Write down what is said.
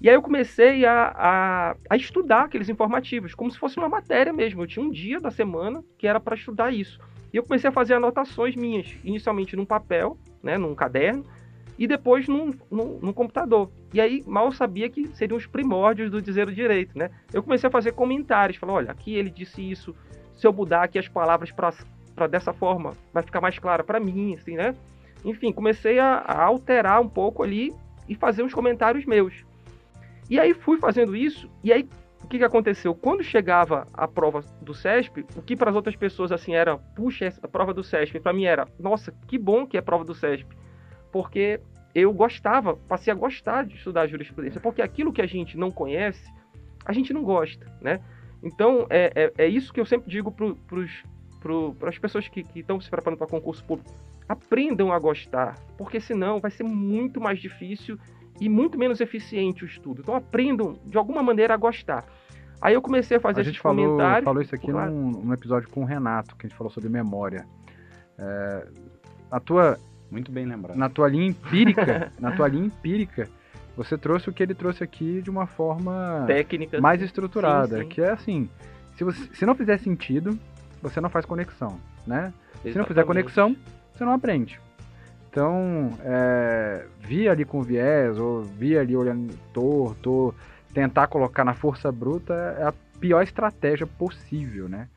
E aí eu comecei a estudar aqueles informativos, como se fosse uma matéria mesmo. Eu tinha um dia da semana que era para estudar isso. E eu comecei a fazer anotações minhas, inicialmente num papel, né, num caderno, e depois num computador. E aí mal sabia que seriam os primórdios do dizer o direito, né? Eu comecei a fazer comentários, falando, olha, aqui ele disse isso, se eu mudar aqui as palavras para dessa forma, vai ficar mais clara para mim, assim, né? Enfim, comecei a alterar um pouco ali e fazer uns comentários meus. E aí fui fazendo isso, e aí o que aconteceu? Quando chegava a prova do CESP, o que para as outras pessoas assim era, puxa, a prova do CESP, para mim era, nossa, que bom que é a prova do CESP, porque eu gostava, passei a gostar de estudar jurisprudência, porque aquilo que a gente não conhece, a gente não gosta, né? Então, é isso que eu sempre digo para as pessoas que estão se preparando para concurso público, aprendam a gostar, porque senão vai ser muito mais difícil e muito menos eficiente o estudo. Então aprendam, de alguma maneira, a gostar. Aí eu comecei a fazer esses comentários. A gente falou isso aqui num episódio com o Renato, que a gente falou sobre memória. Muito bem lembrado. Na tua linha empírica, você trouxe o que ele trouxe aqui de uma forma técnica, mais estruturada. Sim. Que é assim, se não fizer sentido, você não faz conexão, né? Exatamente. Se não fizer conexão, você não aprende. Então, via ali com viés, ou via ali olhando torto, tentar colocar na força bruta é a pior estratégia possível, né?